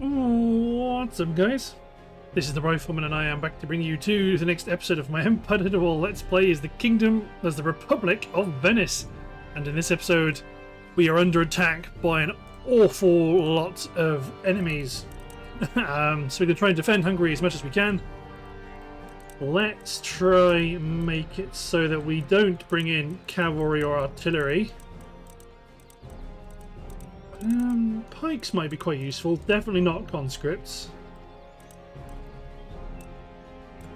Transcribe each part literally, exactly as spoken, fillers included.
What's up, guys? This is the Rifleman, and I am back to bring you to the next episode of my Impenetrable Let's Play as the Kingdom as the Republic of Venice. And in this episode, we are under attack by an awful lot of enemies. um, so we're going to try and defend Hungary as much as we can. Let's try and make it so that we don't bring in cavalry or artillery. Um, pikes might be quite useful, definitely not conscripts.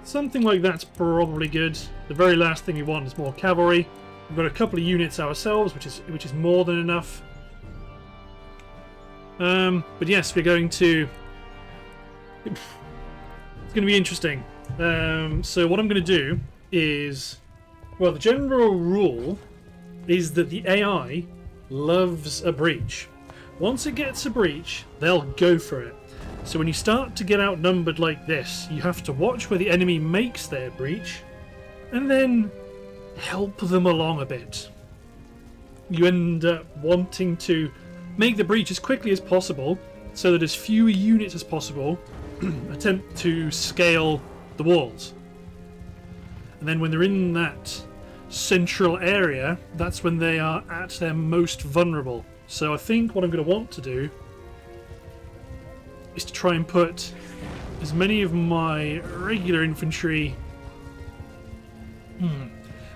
Something like that's probably good. The very last thing we want is more cavalry. We've got a couple of units ourselves, which is which is more than enough. Um, but yes, we're going to... It's going to be interesting. Um, so what I'm going to do is... Well, the general rule is that the A I loves a breach. Once it gets a breach, they'll go for it. So when you start to get outnumbered like this, you have to watch where the enemy makes their breach and then help them along a bit. You end up wanting to make the breach as quickly as possible so that as few units as possible attempt to scale the walls. And then when they're in that central area, that's when they are at their most vulnerable. So I think what I'm going to want to do is to try and put as many of my regular infantry... Hmm,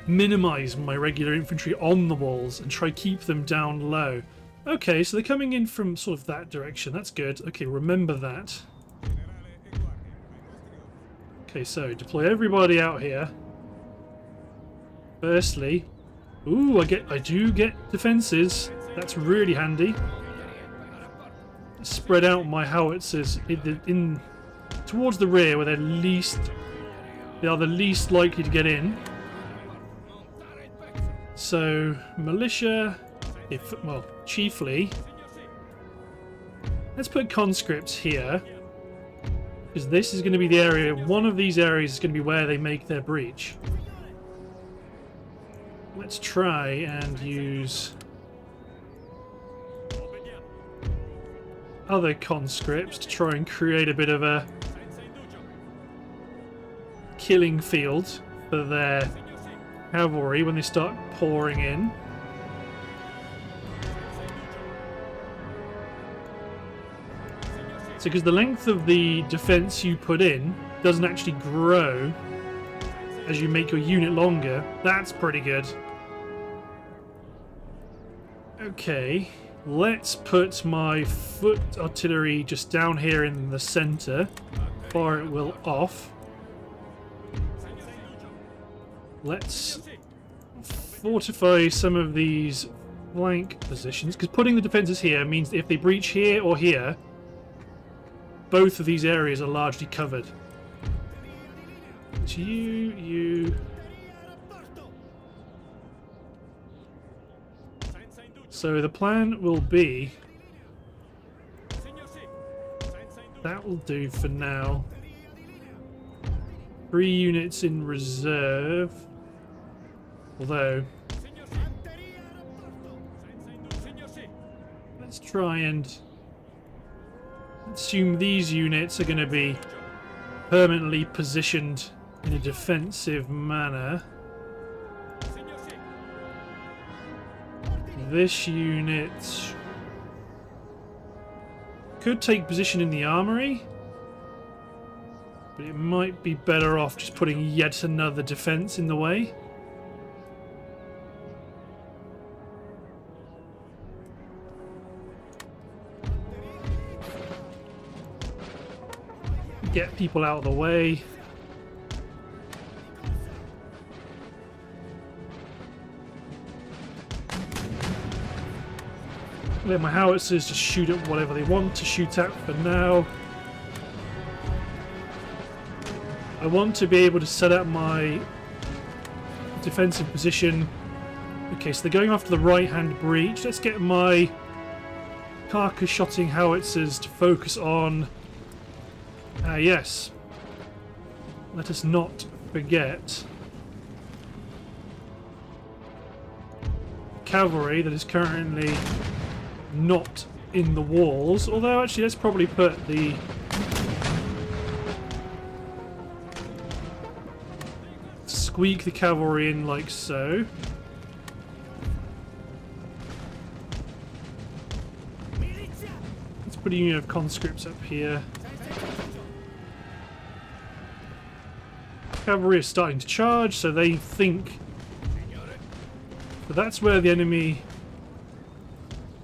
minimise my regular infantry on the walls and try keep them down low. Okay, so they're coming in from sort of that direction. That's good. Okay, remember that. Okay, so deploy everybody out here. Firstly... Ooh, I, get, I do get defences. That's really handy. Spread out my howitzers in, the, in towards the rear where they're least they are the least likely to get in. So militia, if well, chiefly. Let's put conscripts here, because this is going to be the area. One of these areas is going to be where they make their breach. Let's try and use other conscripts to try and create a bit of a killing field for their cavalry when they start pouring in. So because the length of the defense you put in doesn't actually grow as you make your unit longer, that's pretty good. Okay, let's put my foot artillery just down here in the centre. Fire it will off. Let's fortify some of these flank positions, because putting the defences here means that if they breach here or here, both of these areas are largely covered. It's you, you... So the plan will be, that will do for now, three units in reserve, although, let's try and assume these units are going to be permanently positioned in a defensive manner. This unit could take position in the armory, but it might be better off just putting yet another defense in the way. Get people out of the way. Let my howitzers just shoot at whatever they want to shoot at for now. I want to be able to set up my defensive position. Okay, so they're going after the right-hand breach. Let's get my carcass-shotting howitzers to focus on... Ah, yes. Let us not forget... cavalry that is currently... not in the walls. Although, actually, let's probably put the... squeak the cavalry in like so. Let's put a unit of conscripts up here. Cavalry is starting to charge, so they think... But that's where the enemy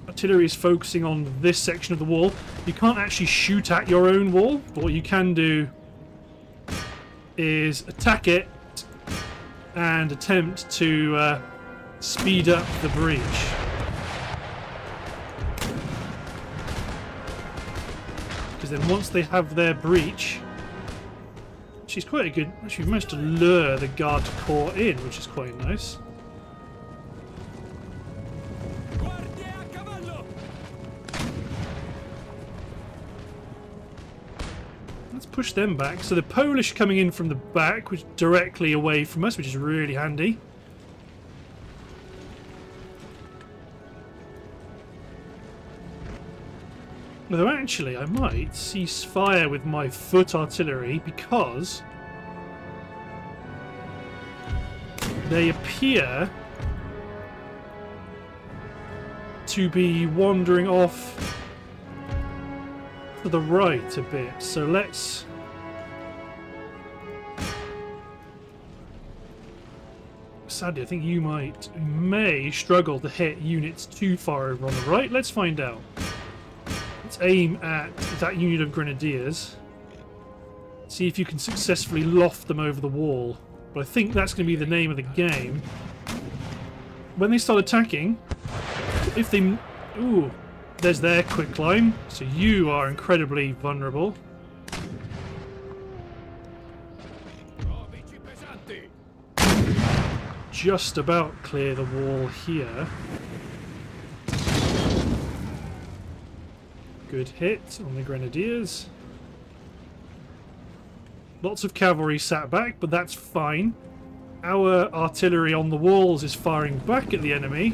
artillery is focusing on this section of the wall. You can't actually shoot at your own wall, but what you can do is attack it and attempt to uh, speed up the breach. Because then once they have their breach, she's quite a good... Actually, we've managed to lure the guard corps in, which is quite nice. Push them back. So the Polish coming in from the back, which directly away from us, which is really handy. Although actually I might cease fire with my foot artillery because they appear to be wandering off to the right a bit, so let's sadly I think you might you may struggle to hit units too far over on the right. Let's find out. Let's aim at that unit of grenadiers, see if you can successfully loft them over the wall. But I think that's going to be the name of the game when they start attacking. If they... ooh, there's their quick climb, so you are incredibly vulnerable. Just about clear the wall here. Good hit on the grenadiers. Lots of cavalry sat back, but that's fine. Our artillery on the walls is firing back at the enemy,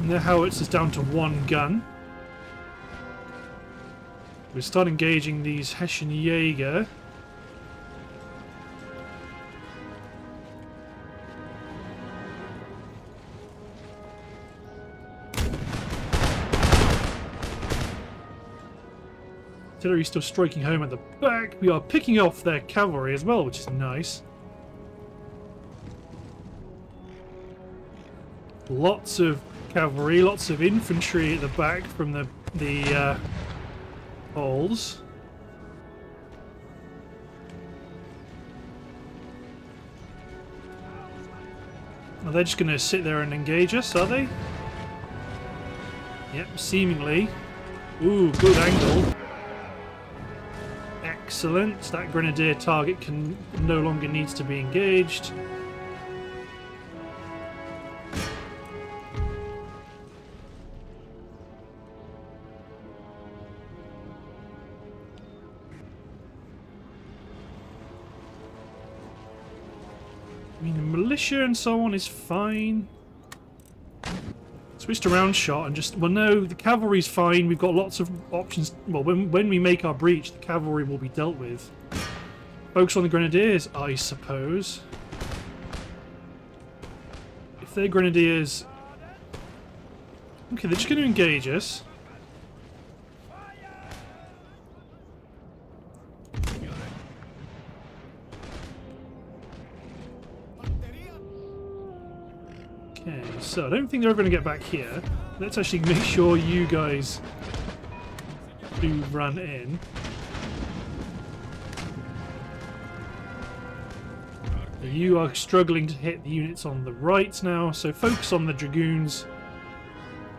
and their howitzers down to one gun. We start engaging these Hessian Jäger. Artillery still striking home at the back. We are picking off their cavalry as well, which is nice. Lots of cavalry, lots of infantry at the back from the the. Uh, holes. Are they just going to sit there and engage us, are they? Yep, seemingly. Ooh, good angle. Excellent. That grenadier target can no longer needs to be engaged. And so on is fine. Switched to round shot and just, well, no, the cavalry's fine. We've got lots of options. Well, when, when we make our breach, the cavalry will be dealt with. Focus on the grenadiers, I suppose. If they're grenadiers... Okay, they're just going to engage us. So I don't think they're ever going to get back here. Let's actually make sure you guys do run in. You are struggling to hit the units on the right now, so focus on the dragoons,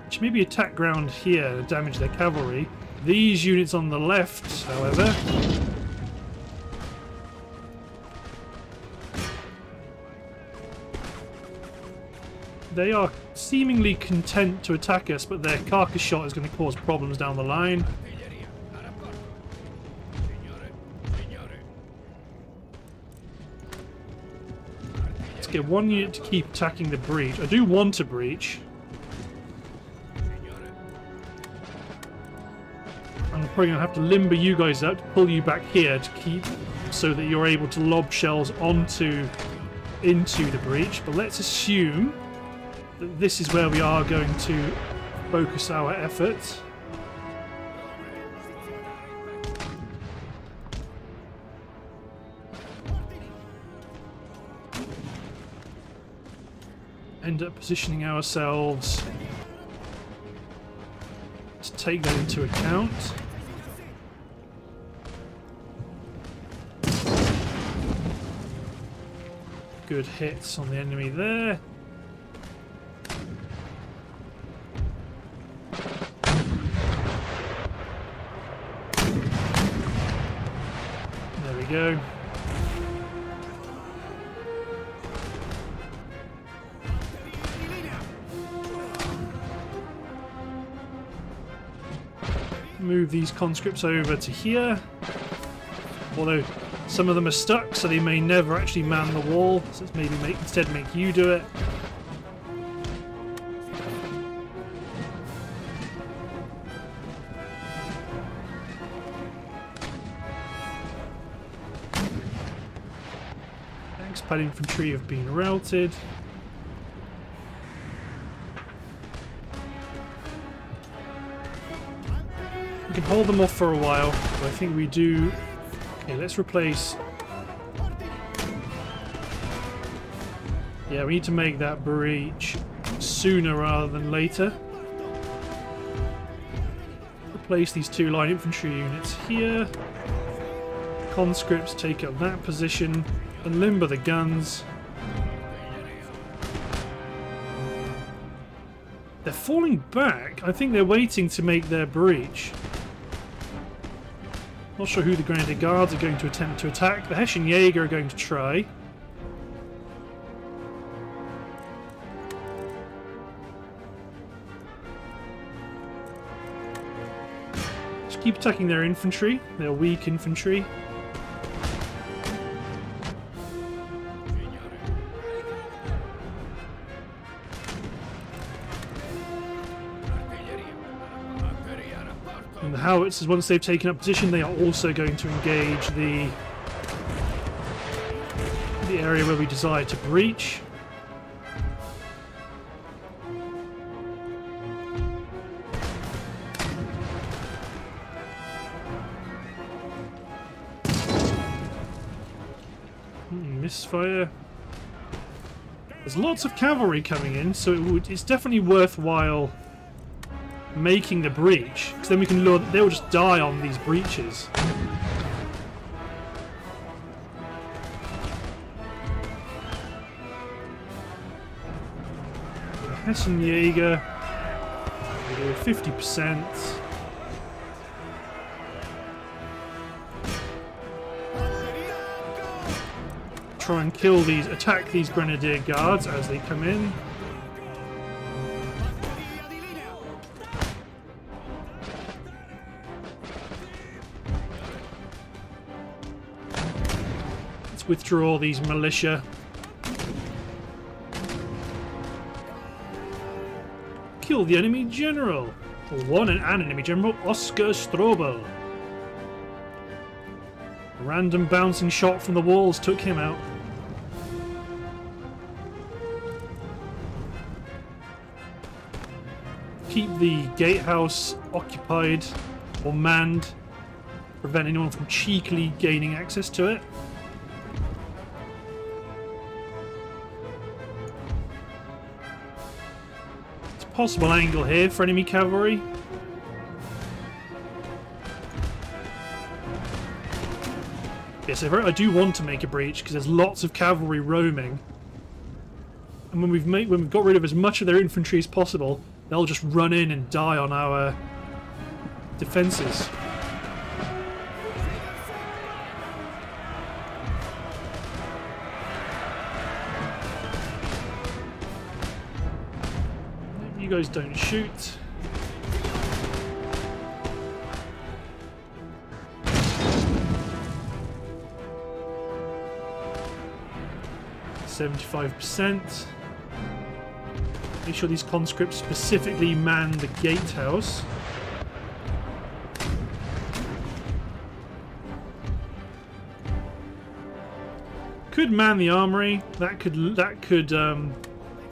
which maybe attack ground here to damage their cavalry. These units on the left, however... they are seemingly content to attack us, but their carcass shot is going to cause problems down the line. Let's get one unit to keep attacking the breach. I do want a breach. I'm probably going to have to limber you guys up to pull you back here to keep so that you're able to lob shells onto into the breach. But let's assume that this is where we are going to focus our efforts. End up positioning ourselves to take that into account. Good hits on the enemy there. There we go. Move these conscripts over to here, although some of them are stuck, so they may never actually man the wall, so let's maybe make, instead make you do it. Expat infantry have been routed. Hold them off for a while, but I think we do. Okay, let's replace. Yeah, we need to make that breach sooner rather than later. Replace these two line infantry units here. Conscripts take up that position and limber the guns. They're falling back. I think they're waiting to make their breach. Not sure who the Grenadier Guards are going to attempt to attack. The Hessian Jäger are going to try. Just keep attacking their infantry, their weak infantry. And the howitzers, once they've taken up position, they are also going to engage the the area where we desire to breach. Hmm, misfire. There's lots of cavalry coming in, so it would, it's definitely worthwhile making the breach, because then we can lure. They'll just die on these breaches. The Hessian Jäger, fifty percent. Try and kill these, attack these Grenadier Guards as they come in. Withdraw these militia. Kill the enemy general. One and an enemy general, Oscar Strobel. A random bouncing shot from the walls took him out. Keep the gatehouse occupied or manned. Prevent anyone from cheekily gaining access to it. Possible angle here for enemy cavalry. Yes, I do want to make a breach because there's lots of cavalry roaming, and when we've made when we've got rid of as much of their infantry as possible, they'll just run in and die on our defenses. You guys don't shoot. seventy-five percent. Make sure these conscripts specifically man the gatehouse. could man the armory. That could that could um,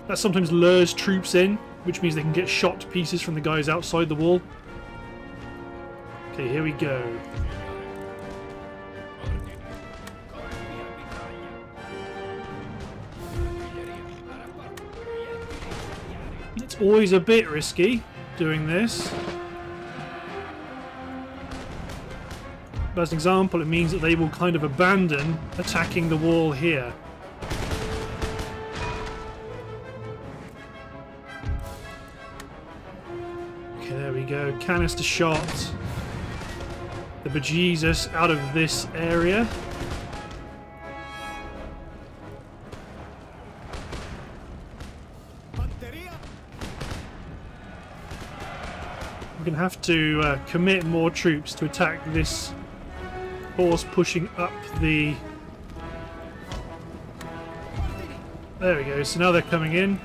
that sometimes lures troops in, which means they can get shot to pieces from the guys outside the wall. Okay, here we go. It's always a bit risky doing this. But as an example, it means that they will kind of abandon attacking the wall here. Okay, there we go. Canister shot the bejesus out of this area. We're going to have to uh, commit more troops to attack this horse pushing up the... There we go, so now they're coming in.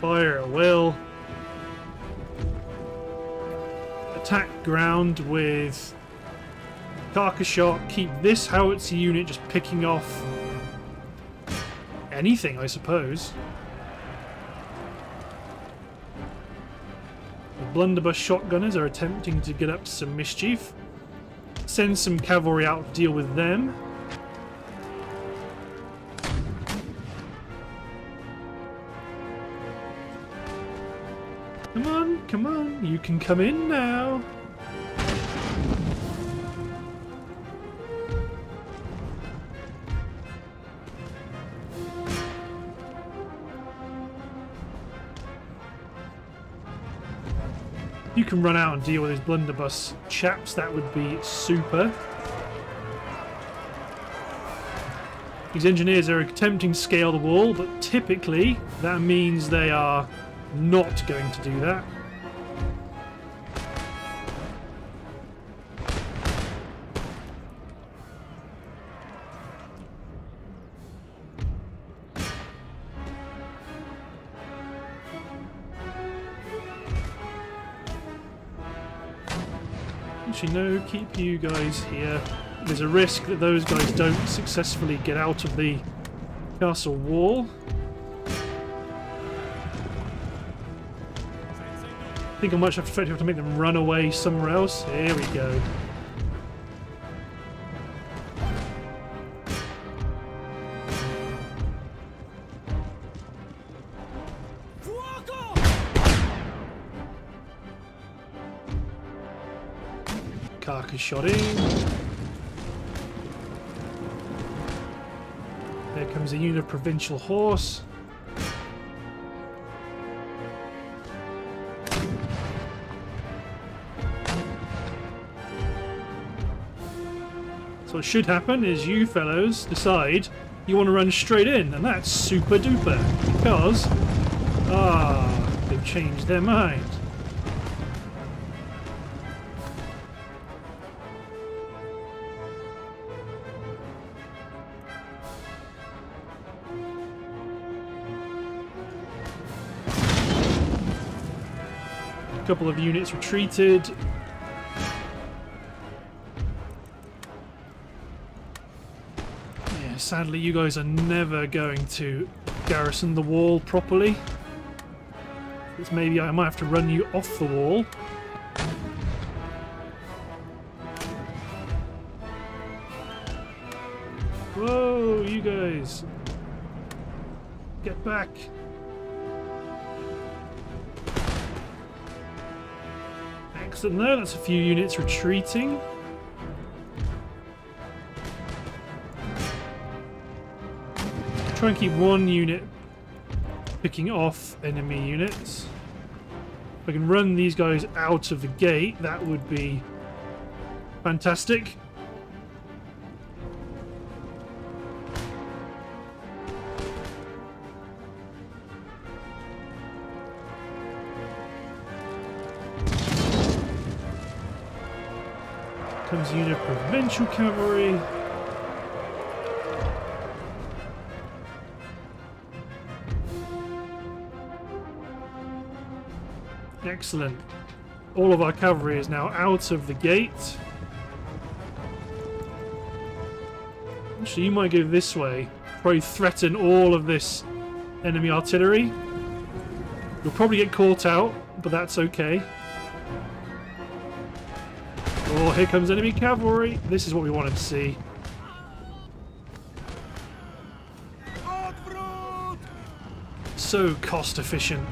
Fire at will. Attack ground with carcass shot. Keep this howitzer unit just picking off anything, I suppose. The blunderbuss shotgunners are attempting to get up to some mischief. Send some cavalry out to deal with them. Come on, come on, you can come in now. You can run out and deal with his blunderbuss chaps, that would be super. These engineers are attempting to scale the wall, but typically that means they are not going to do that. Actually, no, keep you guys here. There's a risk that those guys don't successfully get out of the castle wall. I think I might have to, have to make them run away somewhere else. Here we go. Shot in. There comes a unit of Provincial Horse. So what should happen is you fellows decide you want to run straight in, and that's super duper because ah, they've changed their mind. Couple of units retreated. Yeah, sadly you guys are never going to garrison the wall properly. It's maybe I might have to run you off the wall. Whoa, you guys. Get back. Excellent, though. That's a few units retreating. Try and keep one unit picking off enemy units. If I can run these guys out of the gate, that would be fantastic. Unit of Provincial Cavalry. Excellent. All of our cavalry is now out of the gate. Actually, you might go this way. Probably threaten all of this enemy artillery. You'll probably get caught out, but that's okay. Oh, here comes enemy cavalry. This is what we wanted to see. So cost efficient.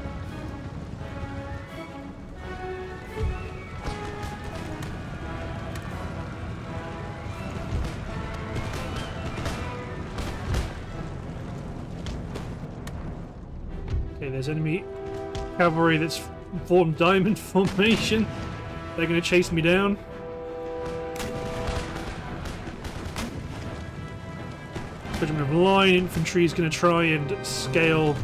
Okay, there's enemy cavalry that's formed diamond formation. They're going to chase me down. Regiment of line infantry is going to try and scale.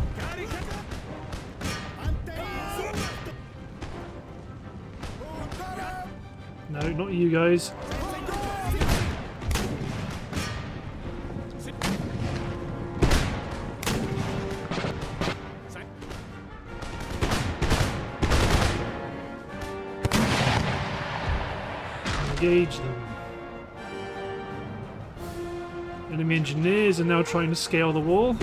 No, not you guys. Engage them. Enemy engineers are now trying to scale the wall.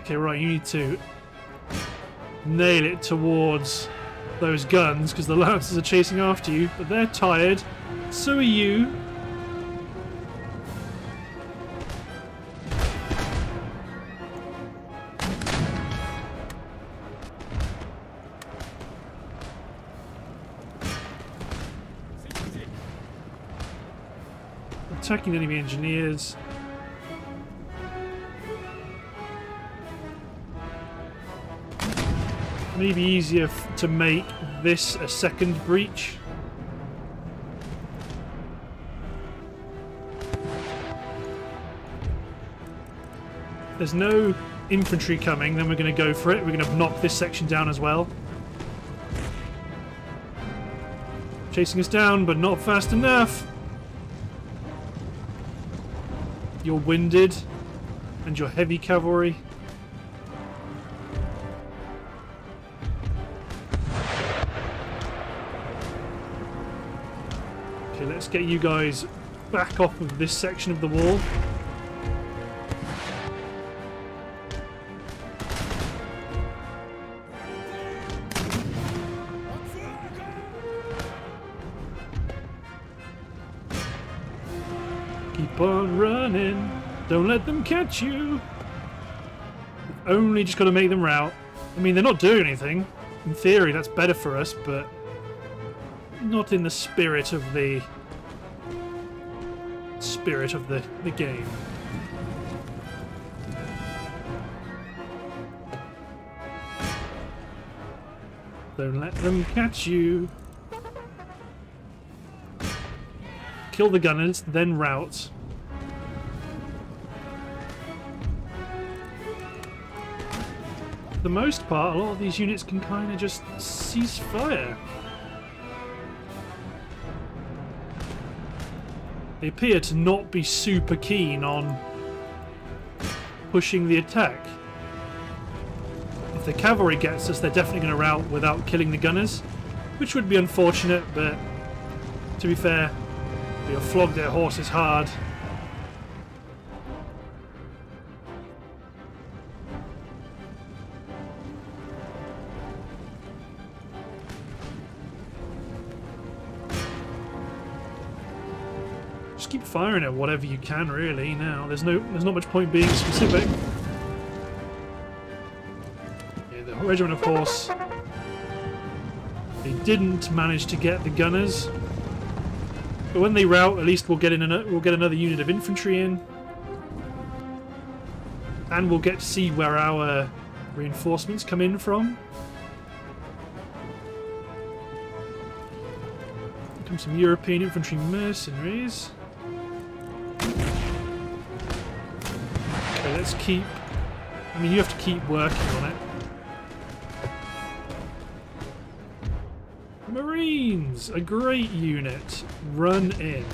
Okay, right, you need to nail it towards those guns because the Lancers are chasing after you, but they're tired. So are you. Attacking enemy engineers. Maybe easier to make this a second breach. If there's no infantry coming, then we're going to go for it. We're going to knock this section down as well. Chasing us down, but not fast enough. Your winded and your heavy cavalry. Okay, let's get you guys back off of this section of the wall. Keep on running. Don't let them catch you. We've only just got to make them rout. I mean, they're not doing anything. In theory, that's better for us, but not in the spirit of the spirit of the, the game. Don't let them catch you. Kill the gunners, then rout. For the most part, a lot of these units can kind of just cease fire. They appear to not be super keen on pushing the attack. If the cavalry gets us, they're definitely going to rout without killing the gunners, which would be unfortunate, but to be fair, they'll flog their horses hard. Just keep firing at whatever you can, really. Now there's no, there's not much point being specific. Yeah, the regiment of horse. They didn't manage to get the gunners. But when they rout, at least we'll get in an, we'll get another unit of infantry in, and we'll get to see where our reinforcements come in from. Here come some European infantry mercenaries. Okay, let's keep. I mean, you have to keep working on it. Marines, a great unit. Run in.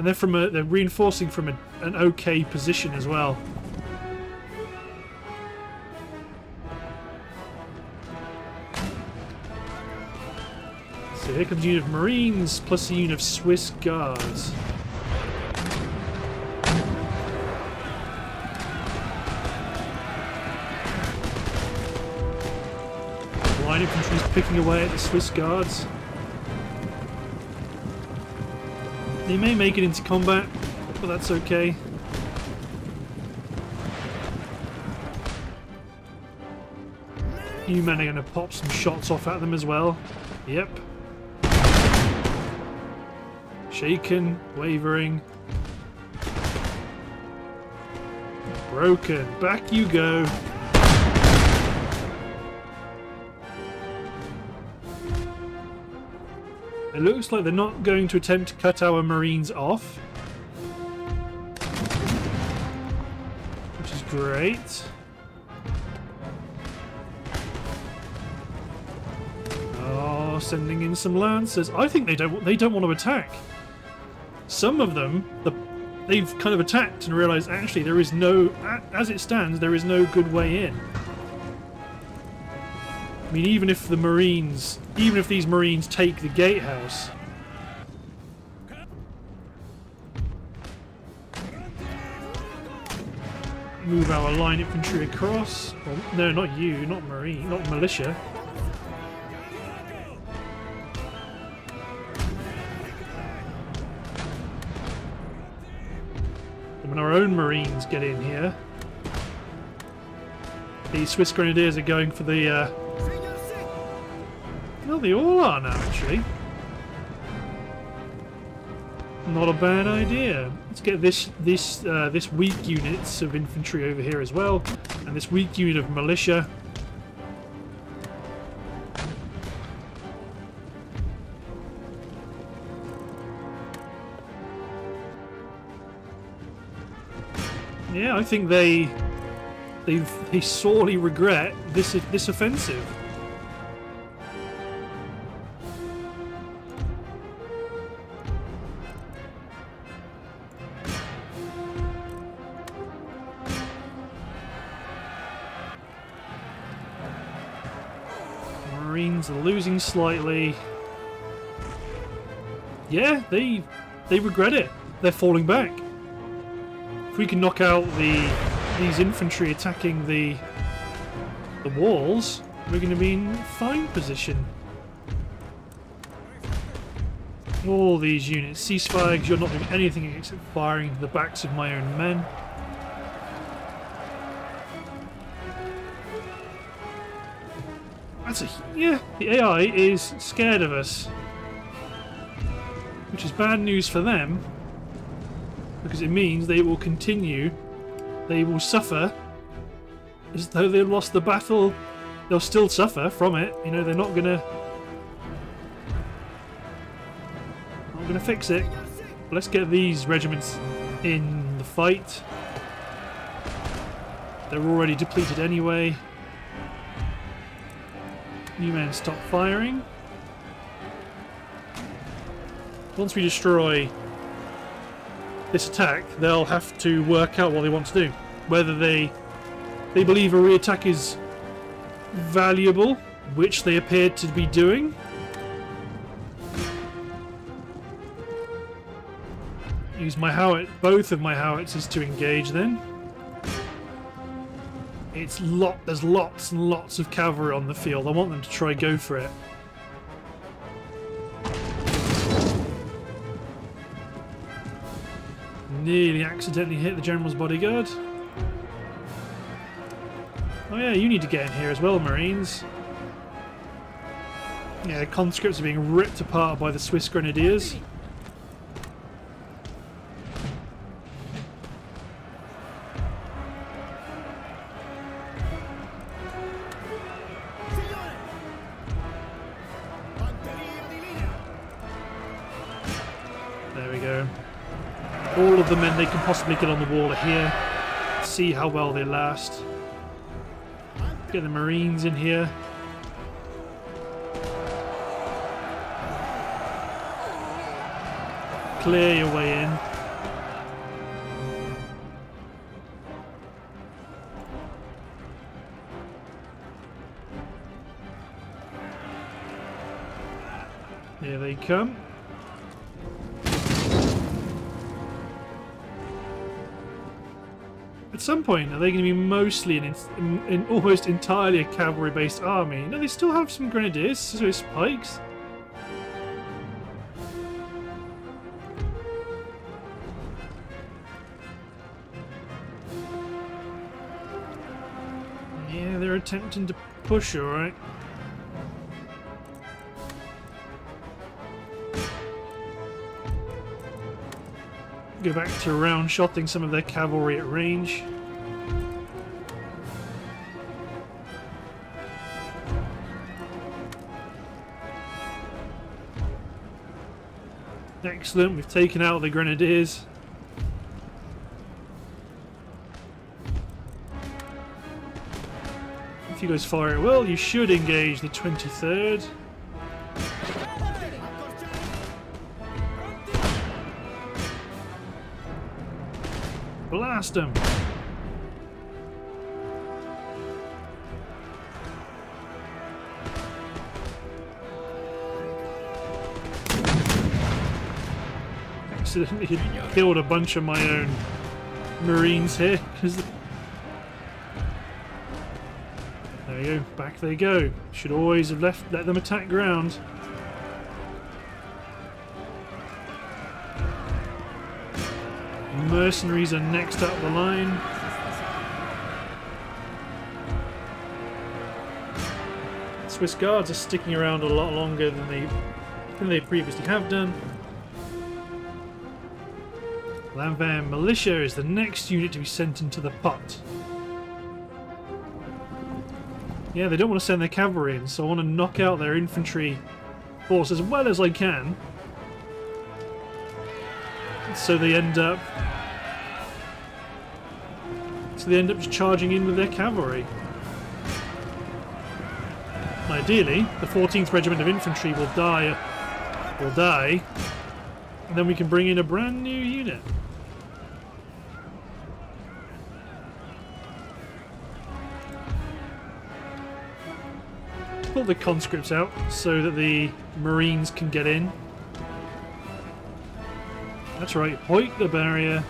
And they're from a, they're reinforcing from a, an okay position as well. So here comes a unit of Marines plus a unit of Swiss Guards. Line infantry is picking away at the Swiss Guards. They may make it into combat, but that's okay. You men are going to pop some shots off at them as well. Yep. Shaken, wavering. Broken. Back you go. It looks like they're not going to attempt to cut our Marines off, which is great. Oh, sending in some Lancers. I think they don't they don't want to attack. Some of them, the, they've kind of attacked and realised actually there is no, as it stands, there is no good way in. I mean, even if the Marines, even if these Marines take the gatehouse, move our line infantry across. Well, no, not you, not Marine, not militia. And when our own Marines get in here, the Swiss Grenadiers are going for the. Uh, Well, they all are now, actually. Not a bad idea. Let's get this this uh, this weak units of infantry over here as well, and this weak unit of militia. Yeah, I think they they they sorely regret this this offensive. Marines are losing slightly. Yeah, they they regret it. They're falling back. If we can knock out the these infantry attacking the the walls, we're going to be in fine position. All these units ceasefire because you're not doing anything except firing into the backs of my own men. That's a, yeah, the A I is scared of us, which is bad news for them, because it means they will continue, they will suffer, as though they lost the battle, they'll still suffer from it, you know, they're not gonna, not gonna fix it. But let's get these regiments in the fight, they're already depleted anyway. New men stop firing. Once we destroy this attack, they'll have to work out what they want to do. Whether they they believe a re-attack is valuable, which they appear to be doing. Use my howitzer, both of my howitzers to engage then. It's lot. There's lots and lots of cavalry on the field. I want them to try go for it. Nearly accidentally hit the general's bodyguard. Oh yeah, you need to get in here as well, Marines. Yeah, conscripts are being ripped apart by the Swiss Grenadiers. All of the men they can possibly get on the wall are here. See how well they last. Get the Marines in here. Clear your way in. Here they come. At some point, are they going to be mostly an, in, in almost entirely a cavalry-based army? No, they still have some grenadiers, Swiss pikes. Yeah, they're attempting to push, all right. Go back to round-shotting some of their cavalry at range. Excellent, we've taken out the grenadiers. If you guys fire it well, you should engage the twenty-third. Blast them! Accidentally killed a bunch of my own marines here. There we go, back they go. Should always have left, let them attack ground. Mercenaries are next up the line. Swiss Guards are sticking around a lot longer than they than they previously have done. Landwehr Militia is the next unit to be sent into the pot. Yeah, they don't want to send their cavalry in, so I want to knock out their infantry force as well as I can. So they end up So they end up just charging in with their cavalry. Ideally, the fourteenth Regiment of Infantry will die, will die, and then we can bring in a brand new unit. Pull the conscripts out so that the Marines can get in. That's right, hoik the barrier.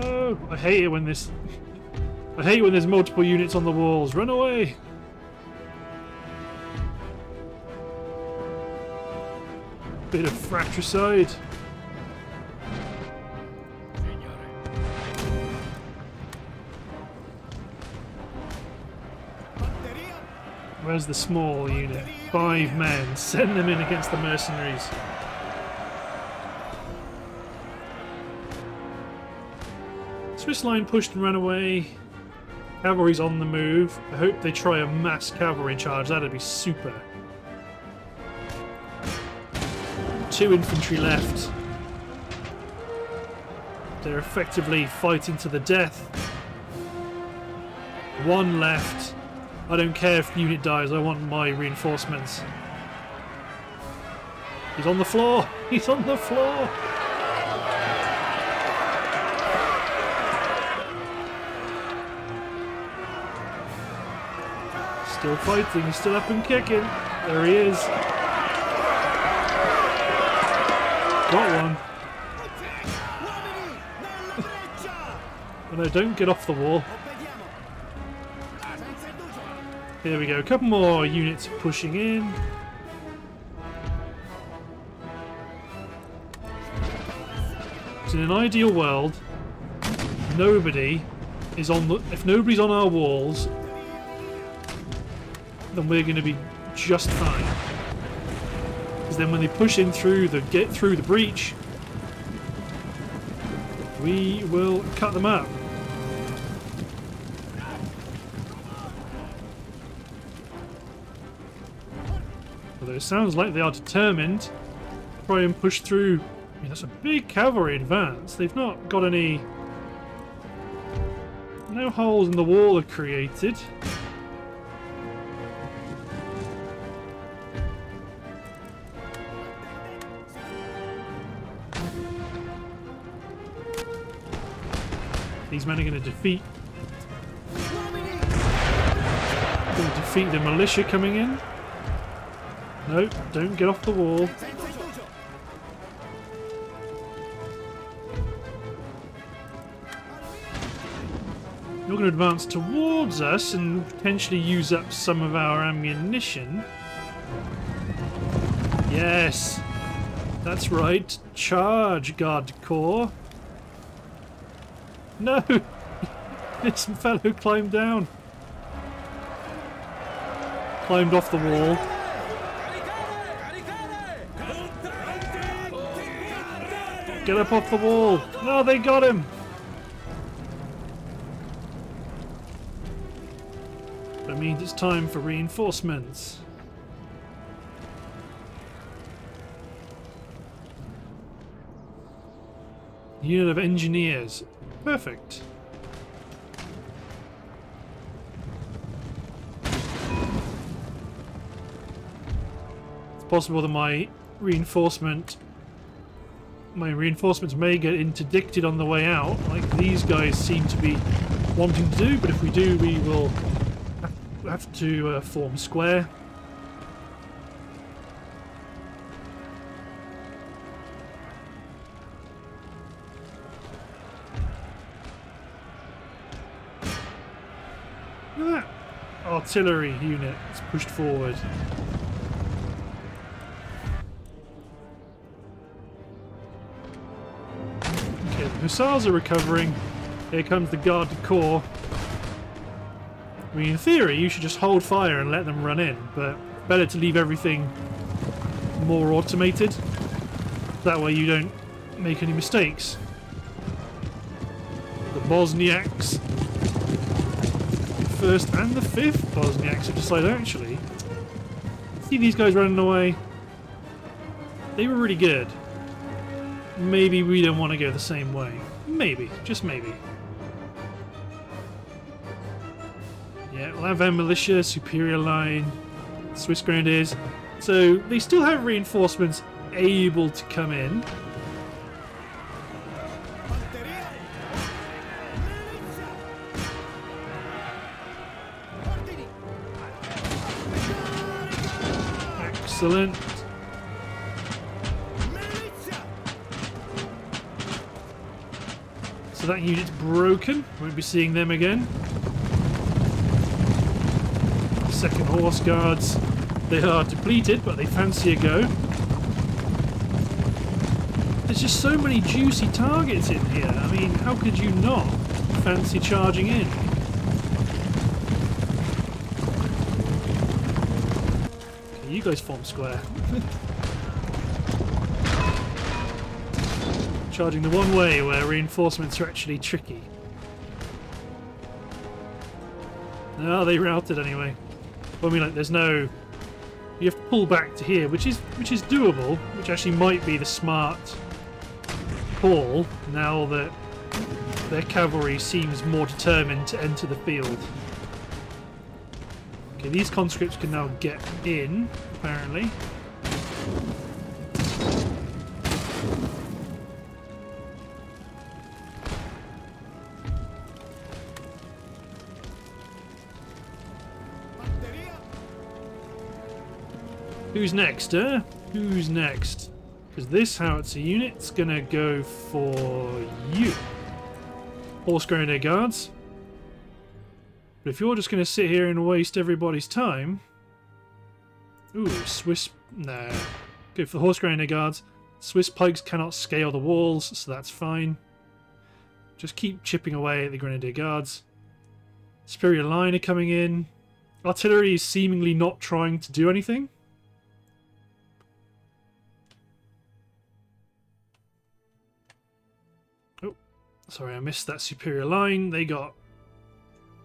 Oh, I hate it when this... I hate it when there's multiple units on the walls. Run away! Bit of fratricide. Where's the small unit? Five men. Send them in against the mercenaries. Swiss line pushed and ran away. Cavalry's on the move. I hope they try a mass cavalry charge. That'd be super. Two infantry left. They're effectively fighting to the death. One left. I don't care if the unit dies. I want my reinforcements. He's on the floor. He's on the floor. Still fighting, he's still up and kicking. There he is. Got one. Oh no, don't get off the wall. Here we go, a couple more units pushing in. So in an ideal world, nobody is on the, if nobody's on our walls, then we're going to be just fine. Because then, when they push in through the get through the breach, we will cut them up. Although it sounds like they are determined to try and push through. I mean, that's a big cavalry advance. They've not got any. No holes in the wall are created. These men are going to defeat going to defeat the militia coming in. No, don't get off the wall. You're going to advance towards us and potentially use up some of our ammunition. Yes, that's right. Charge, Guard Corps. No, this fellow climbed down. Climbed off the wall. Get up off the wall. No, they got him. That means it's time for reinforcements. Unit of engineers. Perfect. It's possible that my reinforcement my reinforcements may get interdicted on the way out, like these guys seem to be wanting to do, but if we do, we will have to uh, form square. Look at that! Artillery unit is pushed forward. Okay, the Hussars are recovering. Here comes the Guard Corps. I mean, in theory, you should just hold fire and let them run in, but better to leave everything more automated. That way you don't make any mistakes. The Bosniaks, first and the fifth Bosniaks, have decided, actually, see these guys running away? They were really good. Maybe we don't want to go the same way. Maybe. Just maybe. Yeah, we'll have our militia, superior line, Swiss Grenadiers. So they still have reinforcements able to come in. Excellent. So that unit's broken. Won't be seeing them again. Second Horse Guards. They are depleted, but they fancy a go. There's just so many juicy targets in here. I mean, how could you not fancy charging in? You guys form square. Charging the one way where reinforcements are actually tricky. No, they routed anyway. Well, I mean, like, there's no... You have to pull back to here, which is which is doable, which actually might be the smart call now that their cavalry seems more determined to enter the field. Okay, these conscripts can now get in, apparently. Who's next, huh? Who's next? Because this howitzer unit's gonna go for you. Horse Grenadier Guards. But if you're just going to sit here and waste everybody's time... Ooh, Swiss... No. Go for the Horse Grenadier Guards. Swiss pikes cannot scale the walls, so that's fine. Just keep chipping away at the Grenadier Guards. Superior Line are coming in. Artillery is seemingly not trying to do anything. Oh, sorry, I missed that Superior Line. They got...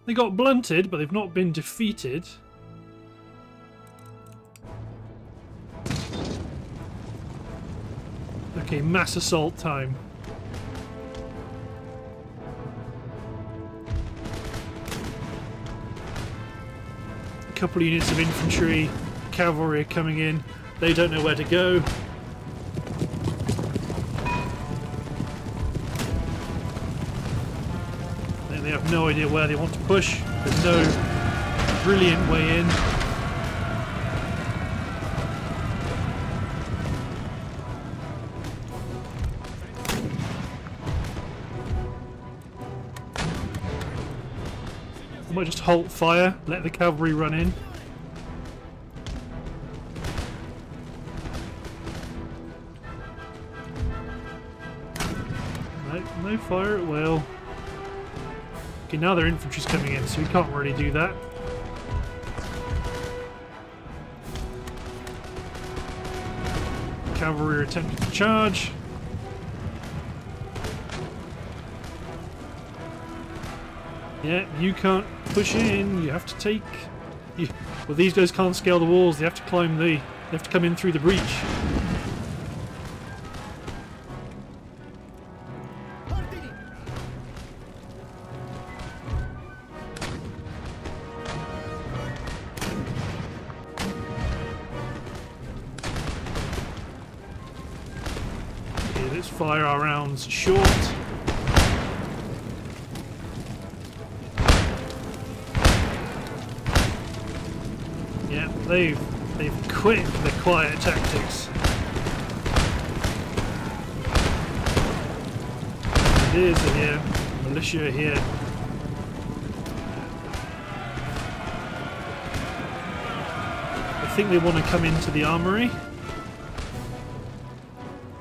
They got blunted, but they've not been defeated. Okay, mass assault time. A couple of units of infantry, cavalry are coming in. They don't know where to go. They have no idea where they want to push. There's no brilliant way in. I might just halt fire, let the cavalry run in. No, no fire at will. Okay, now their infantry's coming in, so we can't really do that. Cavalry are attempting to charge. Yeah, you can't push in, you have to take... You, well, these guys can't scale the walls, they have to climb the... They have to come in through the breach. Okay, let's fire our rounds short. They've, they've quit the quiet tactics. Grenadiers are here, militia are here. I think they want to come into the armory.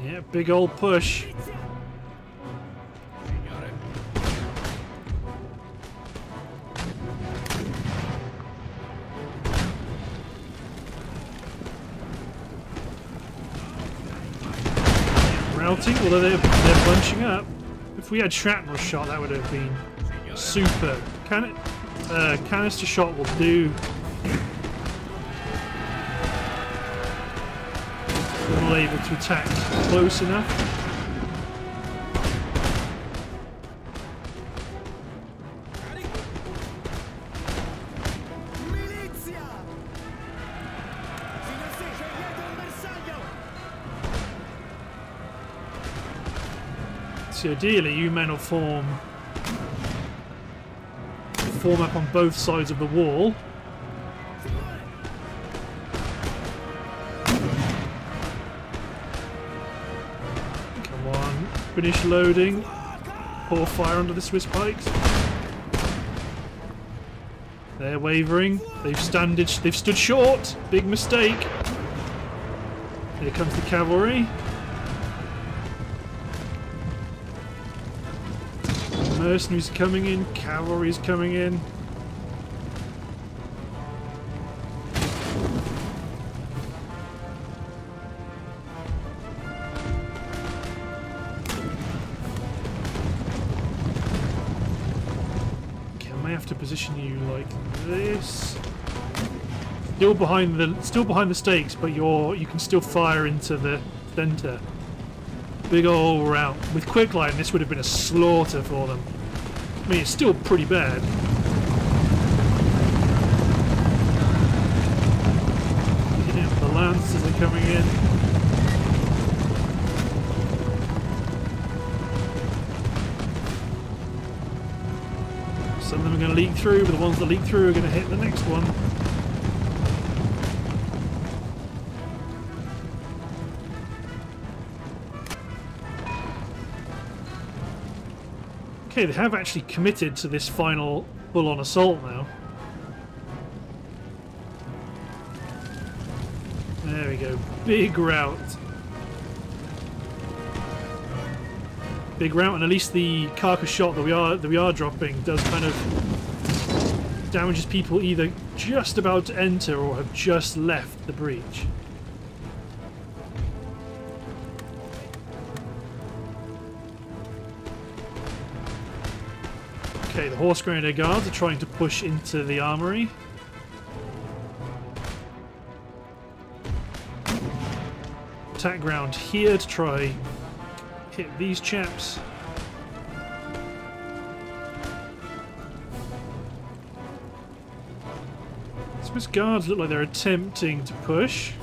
Yeah, big old push. Although they're, they're bunching up. If we had shrapnel shot, that would have been super. Can, uh, canister shot will do. We're not able to attack close enough. So ideally, you men will form, form up on both sides of the wall. Come on, finish loading. Pour fire onto the Swiss pikes. They're wavering. They've standed. They've stood short. Big mistake. Here comes the cavalry. Mercenaries coming in, cavalry's coming in. Okay, I may have to position you like this. Still behind the still behind the stakes, but you're you can still fire into the centre. Big ol' rout. With quicklime, this would have been a slaughter for them. I mean, it's still pretty bad. Yeah, the Lancers are coming in. Some of them are going to leak through, but the ones that leak through are going to hit the next one. Okay, they have actually committed to this final full-on assault now. There we go. Big rout. Big rout, and at least the carcass shot that we are that we are dropping does kind of damages people either just about to enter or have just left the breach. Okay, the Horse Grenadier Guards are trying to push into the armory. Attack ground here to try hit these chaps. Swiss Guards look like they're attempting to push.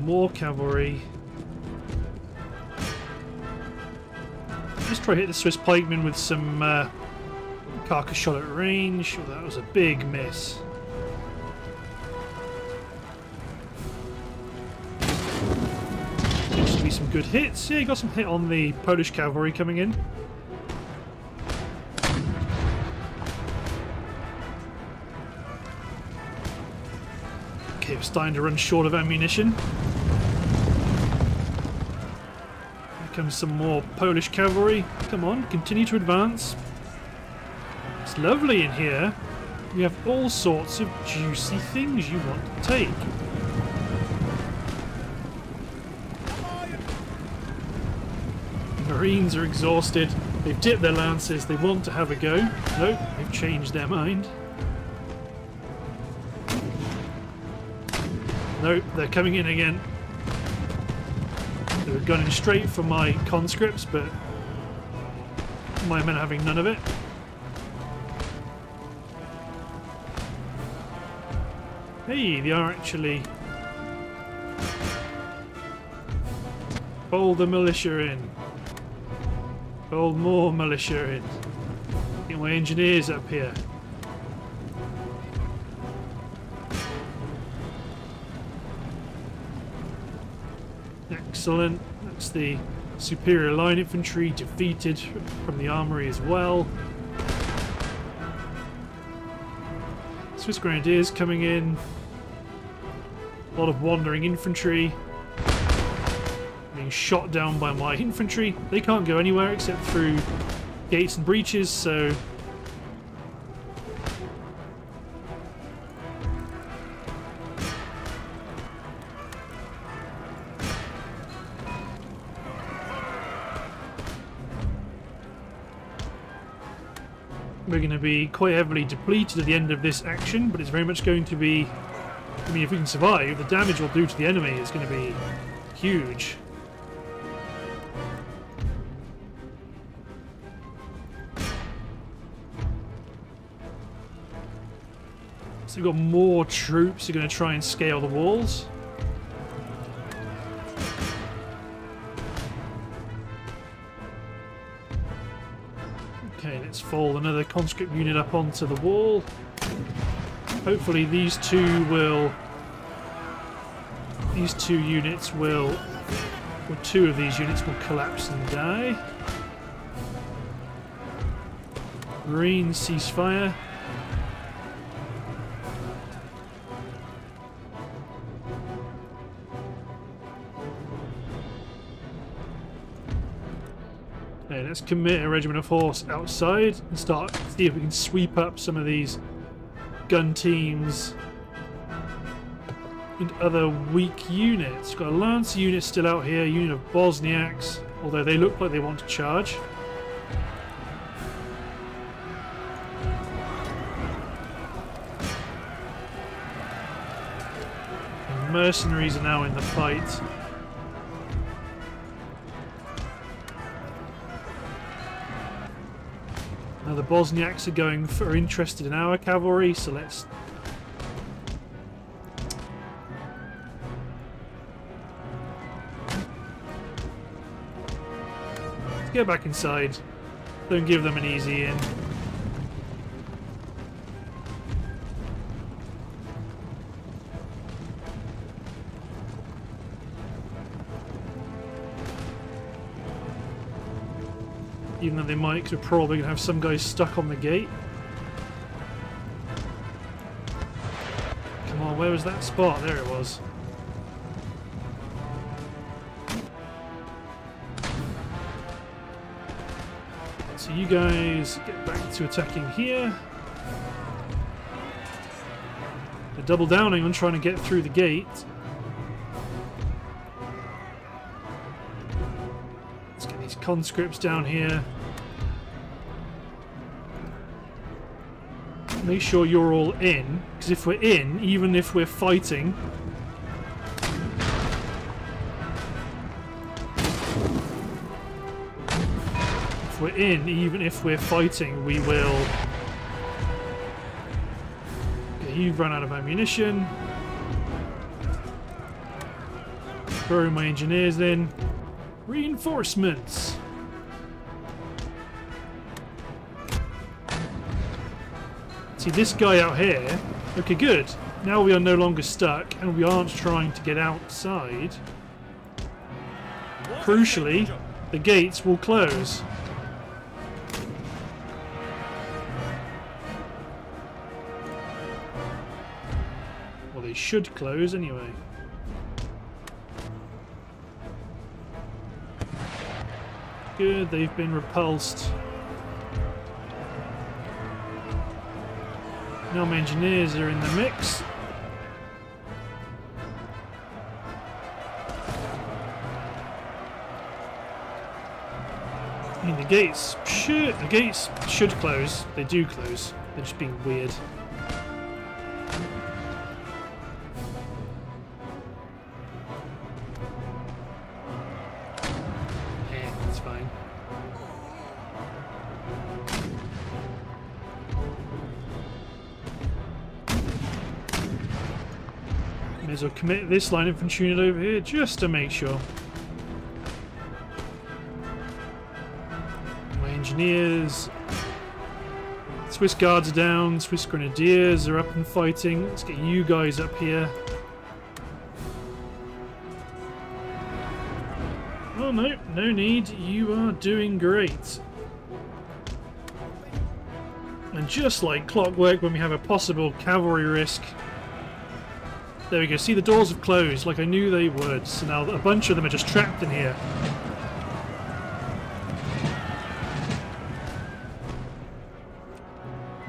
More cavalry. Let's try to hit the Swiss pikemen with some uh, carcass shot at range. Oh, that was a big miss. good hits. Yeah, he got some hit on the Polish cavalry coming in. Okay, we're starting to run short of ammunition. Here comes some more Polish cavalry. Come on, continue to advance. It's lovely in here. You have all sorts of juicy things you want to take. Marines are exhausted. They've dipped their lances. They want to have a go. Nope, they've changed their mind. Nope, they're coming in again. They were gunning straight for my conscripts, but my men are having none of it. Hey, they are actually... Bowl the militia in. Bowl more militia in. Get my engineers up here. Excellent. That's the superior line infantry defeated from the armoury as well. Swiss Grenadiers coming in. A lot of wandering infantry being shot down by my infantry. They can't go anywhere except through gates and breaches, so we're going to be quite heavily depleted at the end of this action, but it's very much going to be... I mean, if we can survive, the damage we'll do to the enemy is going to be huge. So we've got more troops who are going to try and scale the walls. Let's fall another conscript unit up onto the wall. Hopefully these two will... These two units will... Or two of these units will collapse and die. Marine ceasefire. Let's commit a regiment of horse outside and start to see if we can sweep up some of these gun teams and other weak units. We've got a lance unit still out here, a unit of Bosniaks, although they look like they want to charge. And mercenaries are now in the fight. Now the Bosniaks are going for, are interested in our cavalry, so let's let's go back inside. Don't give them an easy in. Even though they might, because we're probably going to have some guys stuck on the gate. Come on, where was that spot? There it was. So you guys get back to attacking here. They're double downing on trying to get through the gate. Let's get these conscripts down here. Make sure you're all in, because if we're in, even if we're fighting, if we're in, even if we're fighting, we will... Okay, you've run out of ammunition. Throw my engineers in. Reinforcements! See this guy out here. Okay, good. Now we are no longer stuck and we aren't trying to get outside. What? crucially, the gates will close. Well, they should close anyway. Good, they've been repulsed. Nom engineers are in the mix. And the gates should the gates should close. They do close. They're just being weird. I'll commit this line infantry unit over here just to make sure. My engineers, Swiss Guards are down, Swiss Grenadiers are up and fighting. Let's get you guys up here. Oh no, no need. You are doing great. And just like clockwork, when we have a possible cavalry risk. There we go, see, the doors have closed, like I knew they would, so now a bunch of them are just trapped in here.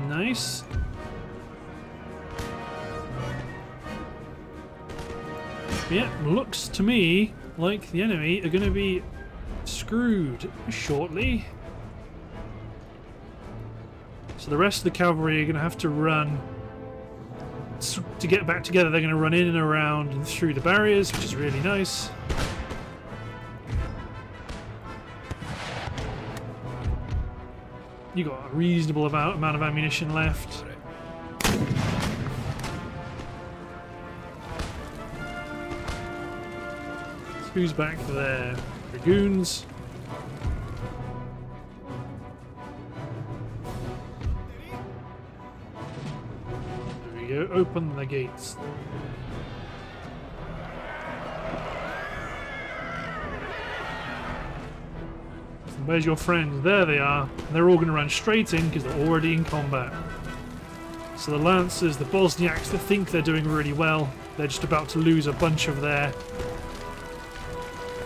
Nice. Yeah, looks to me like the enemy are going to be screwed shortly. So the rest of the cavalry are going to have to run. To get back together, they're going to run in and around and through the barriers, which is really nice. You got a reasonable amount of ammunition left. Who's back there? Dragoons. Open the gates. Where's your friend? There they are. And they're all going to run straight in because they're already in combat. So the Lancers, the Bosniaks, that think they're doing really well, they're just about to lose a bunch of their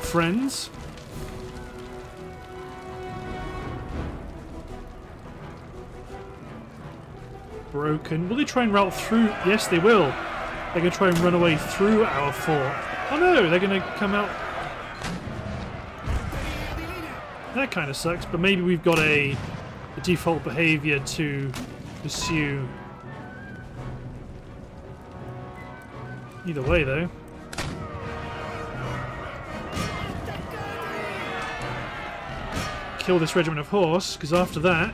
friends. Broken. Will they try and route through? Yes, they will. They're going to try and run away through our fort. Oh no, they're going to come out. That kind of sucks, but maybe we've got a, a default behavior to pursue. Either way, though. Kill this regiment of horse, because after that,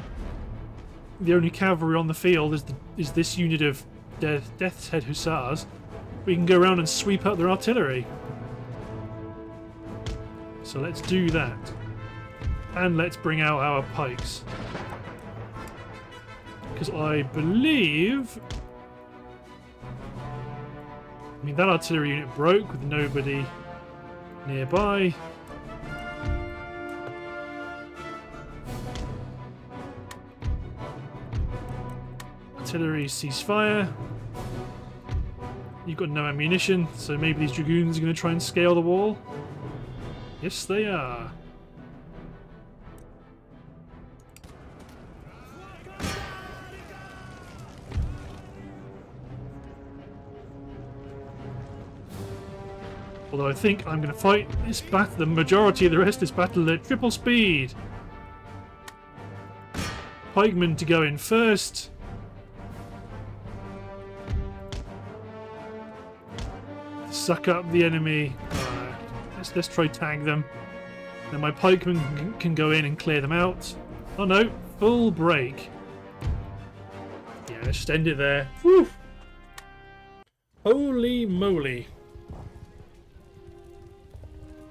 the only cavalry on the field is the, is this unit of death, Death's Head Hussars. We can go around and sweep up their artillery. So let's do that. And let's bring out our pikes. Because I believe... I mean, that artillery unit broke with nobody nearby. Artillery ceasefire. You've got no ammunition, so maybe these dragoons are going to try and scale the wall. Yes, they are. Although I think I'm going to fight this battle, the majority of the rest of this battle at triple speed. Pikemen to go in first. Suck up the enemy. Uh, let's, let's try tag them. Then my pikemen can go in and clear them out. Oh no, full break. Yeah, let's just end it there. Woo! Holy moly.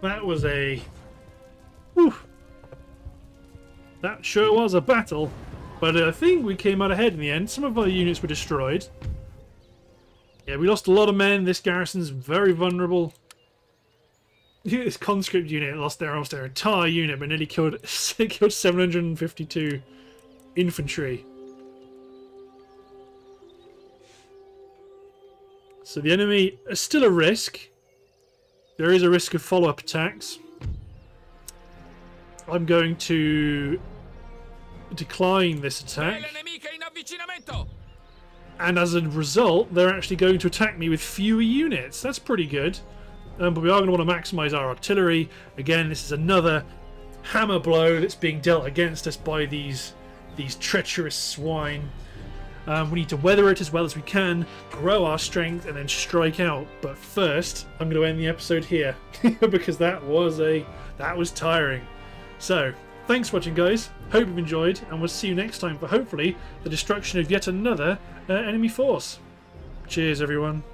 That was a... Woo! That sure was a battle. But I think we came out ahead in the end. Some of our units were destroyed. Yeah, we lost a lot of men. This garrison's very vulnerable. This conscript unit lost their almost their entire unit, but nearly killed killed seven hundred fifty-two infantry. So the enemy is still a risk. There is a risk of follow-up attacks. I'm going to decline this attack. And as a result, they're actually going to attack me with fewer units. That's pretty good. Um, but we are going to want to maximise our artillery. Again, this is another hammer blow that's being dealt against us by these, these treacherous swine. Um, we need to weather it as well as we can, grow our strength, and then strike out. But first, I'm going to end the episode here because that was a that was tiring. So, thanks for watching, guys. Hope you've enjoyed, and we'll see you next time for hopefully the destruction of yet another uh, enemy force. Cheers, everyone.